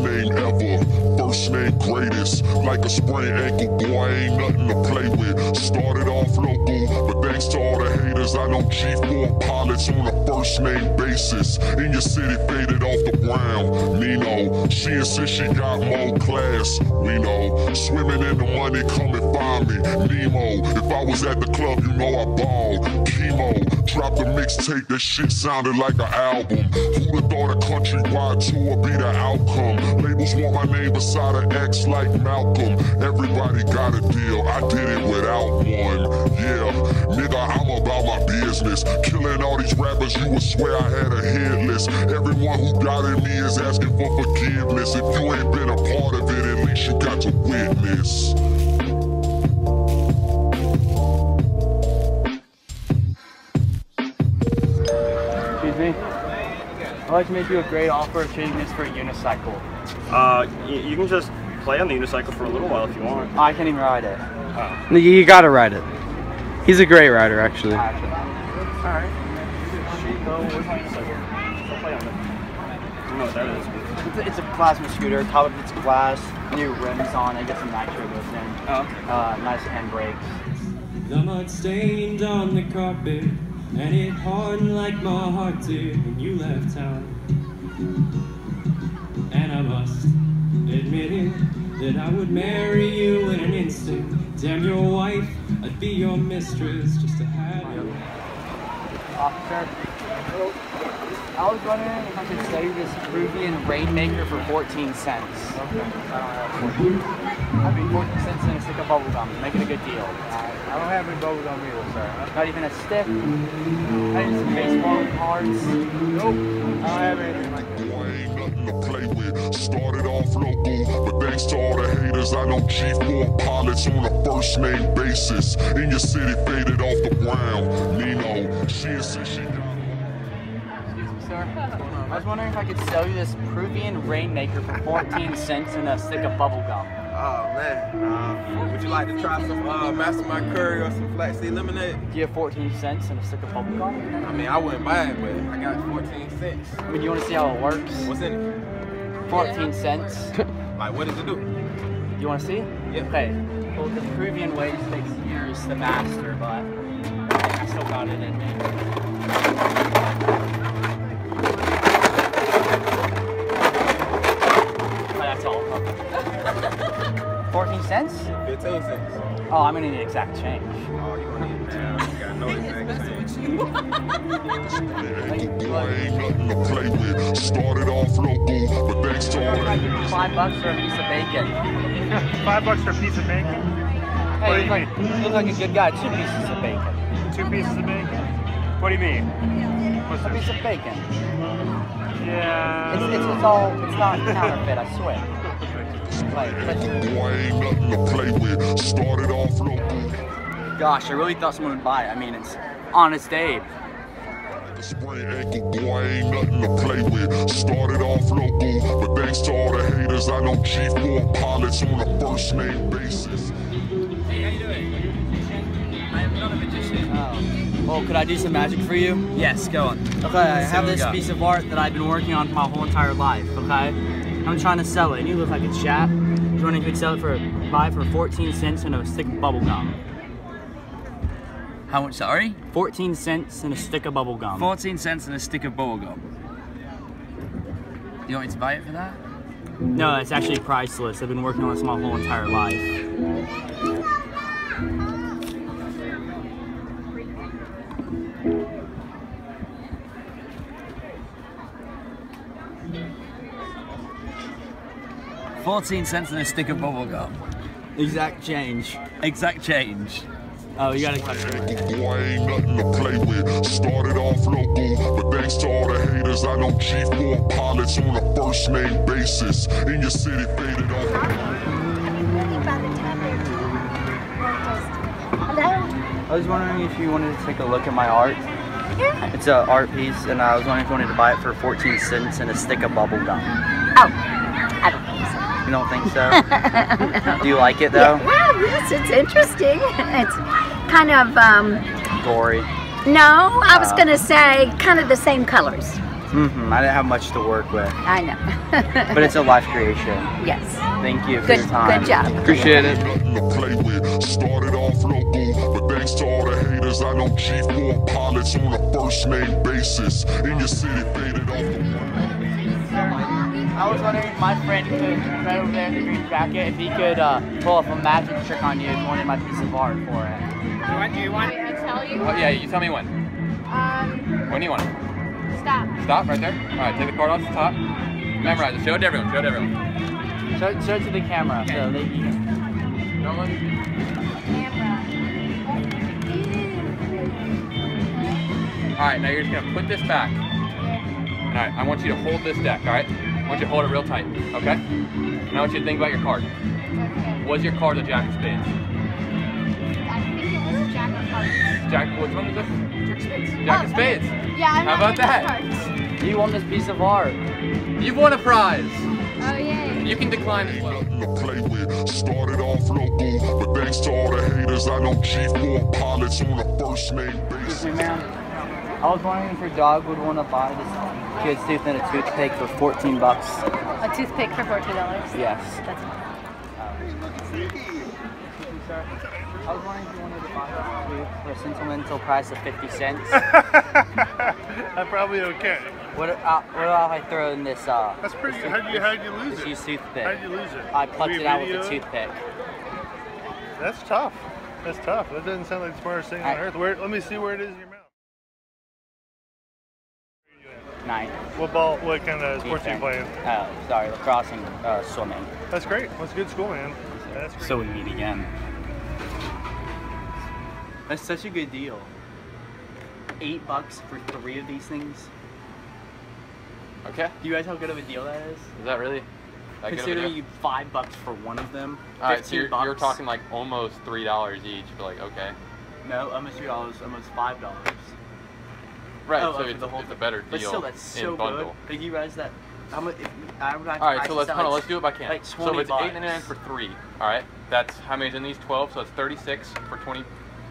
Worst name ever, first name greatest. Like a sprained ankle, boy, I ain't nothing to play with. Started off local, but thanks to all the haters, I know G4 pilots on a first name basis. In your city, faded off the ground, Nino. She insists she got more class, we know. Swimming in the money, come and find me, Nemo. If I was at the club, you know I balled, chemo. Dropped a mixtape, that shit sounded like an album. Who'da thought a countrywide tour be the outcome? Labels want my name beside an X like Malcolm. Everybody got a deal, I did it without one. Yeah, nigga, I'm about my business. Killing all these rappers, you would swear I had a hit list. Everyone who doubted me is asking for forgiveness. If you ain't been a part of it, at least you got to witness. I'd like to make you a great offer of trading this for a unicycle. You can just play on the unicycle for a little while if you want. I can't even ride it. Oh. You gotta ride it. He's a great rider, actually. Alright. Where's my unicycle? I'll play on it. I don't know what that is. It's a plasma scooter. Top of it's glass. New rims on it. Gets some nitro goes in. Oh, okay. Nice hand brakes. The mud stained on the carpet. And it hardened like my heart did when you left town. And I must admit it, that I would marry you in an instant. Damn your wife, I'd be your mistress just to have you. Officer, I was wondering if I could sell you this Peruvian Rainmaker for 14 cents. Okay. I mean, 14 cents and a stick of bubble gum. Making a good deal. I don't have any bubble gum either, sir. Not even a stick? Not even some baseball cards? Nope. I don't have anything like that. Boy, ain't nothing to play with. Started off local, but thanks to all the haters, I know G4 pilots on a first name basis. In your city, faded off the ground. Nino, she insists she got. I was wondering if I could sell you this Peruvian Rainmaker for 14 cents and a stick of bubble gum. Oh man, would you like to try some Mastermind Curry or some flaxseed lemonade? Do you have 14 cents and a stick of bubble gum? I mean, I wouldn't buy it, but I got 14 cents. I mean, you want to see how it works? What's in it? 14 cents. Like, what does it do? You want to see it? Yeah. Okay. Well, the Peruvian way takes years to master, but I still got it in me. $0.14? $0.15. Oh, I'm gonna need exact change. Oh, you gonna need you gotta know exact change. Ain't nothing to play with. Started off local, but thanks to all that. $5 for a piece of bacon. $5 for a piece of bacon? Hey, what do you mean? You look like a good guy. 2 pieces of bacon. 2 pieces of bacon? What do you mean? What's a piece of bacon? Yeah. It's all, it's not counterfeit, I swear. Boy, ain't nothing to play with. Started off local. Gosh, I really thought someone would buy it. I mean, it's Honest Abe. Like a sprained ankle, boy, ain't nothing to play with. Started off local, but thanks to all the haters, I know G4 pilots on a first name basis. Hey, how you doing? Are you a magician? I am not a magician. Oh. Well, could I do some magic for you? Yes, go on. Okay, I have this piece of art that I've been working on my whole entire life, okay? I'm trying to sell it, and you look like a chap. You want to sell it for for 14 cents and a stick of bubble gum. How much, sorry? 14 cents and a stick of bubble gum. 14 cents and a stick of bubble gum. You want me to buy it for that? No, it's actually priceless. I've been working on this my whole entire life. Mm-hmm. 14 cents and a stick of bubble gum. Exact change. Exact change. Oh, you gotta cut it. Boy, ain't nothing to play with. Started off local, but thanks to all the haters, I know G4 pilots on a first name basis. In your city, faded off. Hello? I was wondering if you wanted to take a look at my art. Yeah. It's an art piece, and I was wondering if you wanted to buy it for 14 cents and a stick of bubble gum. Oh, I don't think so. You don't think so? No. Do you like it though? Yeah. Well, yes, it's interesting. It's kind of gory. No, I was gonna say kind of the same colors. I didn't have much to work with. I know. But it's a life creation. Yes. Thank you for your time. Good job. Appreciate it. Started off local, but thanks to all the haters, I know Chief more pilots on a first name basis. In your city, faded off the I was wondering if my friend could, right over there in the green jacket, if he could pull off a magic trick on you if you wanted my piece of art for it. Do you want me to tell you? Oh, yeah, you tell me when. When do you want it? Stop. Stop right there. All right, take the card off the top. Memorize it. Show it to everyone. Show it to everyone. Show it to the camera. Okay. So they can. Don't look. Camera. All right, now you're just gonna put this back. All right, I want you to hold this deck. All right, I want you to hold it real tight. Okay. And I want you to think about your card. Okay. Was your card a jack of spades? I think it was a jack of hearts. Jack. Which one was this? Jack of spades. Yeah, I'm how about that? You won this piece of art. You've won a prize. Oh, yay. You can decline as well. Started off local, but thanks to all the haters, I know Chief more pilots on a first name basis. Excuse me, ma'am. I was wondering if your dog would want to buy this kid's tooth and a toothpick for 14 bucks. A toothpick for $14? Yes. That's it. I was wondering if you wanted to buy this for a sentimental price of 50 cents. That's probably okay. What about if I throw in this? That's pretty good. How'd you lose it? I plucked it out with a toothpick. That's tough. That's tough. That doesn't sound like the smartest thing on earth. Let me see where it is in your mouth. 9. What ball? What kind of sports are you playing? Sorry, lacrosse and swimming. That's great. That's good school, man. That's great. So we meet again. That's such a good deal. $8 for 3 of these things. Okay. Do you guys how good of a deal that is? Is that really? That considering you $5 for one of them. All right, so you're talking like almost $3 each. But like, okay. No, almost $3, almost $5. Right. Oh, so it's a better deal. But still, that's so in bundle. Good. Like you guys, that all right, so let's do it by can. Like so it's 8.99 for 3. All right, that's how many is in these 12? So it's 36 for 20.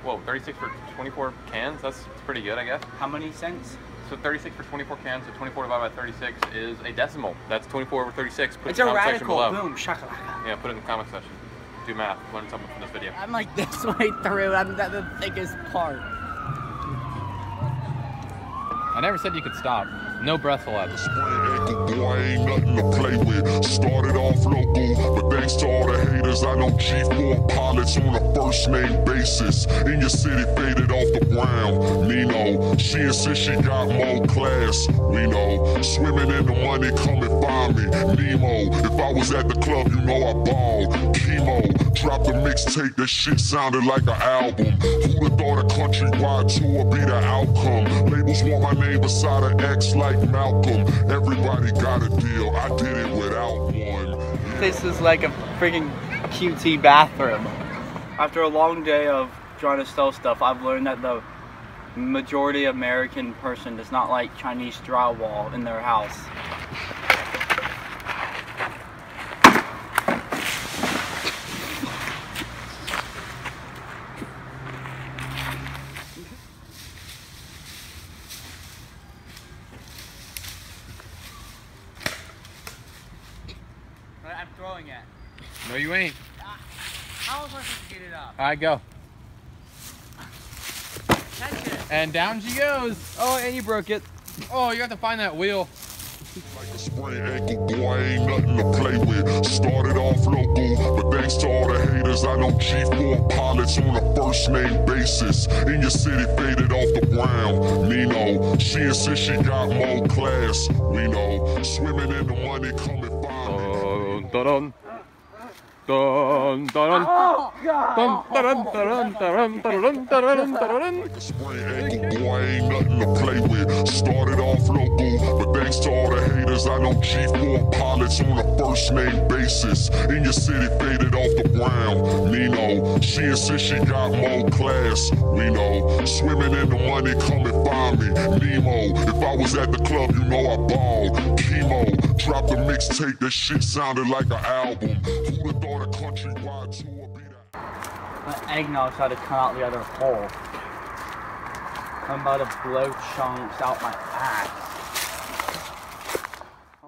Whoa, 36 for 24 cans? That's pretty good, I guess. How many cents? So 36 for 24 cans, so 24 divided by 36 is a decimal. That's 24 over 36. Put it's a radical. Boom, shakalaka. Yeah, put it in the comment section. Do math. Learn something from this video. I'm like this way through. I'm the thickest part. I never said you could stop. No breath allowed. I ain't nothing to play with. Started off local, but thanks to all the haters, I know Chief more pilots on a first name basis. In your city, faded off the ground. Nino, she insists she got more class. We know, swimming in the money, come and find me. Nemo, if I was at the club, you know I balled. Chemo, dropped a mixtape, that shit sounded like an album. Who'da thought a countrywide tour be the outcome? Labels want my name beside an X like Malcolm. Everybody got a deal. I did it without one. This is like a freaking QT bathroom. After a long day of trying to sell stuff, I've learned that the majority American person does not like Chinese drywall in their house. I'm throwing it. No, you ain't. How am I supposed to get it up? All right, go. Catch it. And down she goes. Oh, and you broke it. Oh, you have to find that wheel. Like a sprained ankle, boy, I ain't nothing to play with. Started off local, but thanks to all the haters, I know Chief more pilots on a first name basis. In your city, faded off the ground. Nino, she insists she got more class. We know, swimming in the money, coming by. Dun, dun, dun, dun. Oh, God. Ain't nothing to play with. Started off local, but thanks to all the haters, I know Chief more pilots on a first name basis. In your city, faded off the ground. Nino, she insists she got more class. We know, swimming in the money, come and find me. Nemo, if I was at the club, you know I balled. Chemo. Dropped a mixtape, that shit sounded like an album. Who'da thought a countrywide tour be that? My eggnog tried to come out the other hole. I'm about to blow chunks out my ass.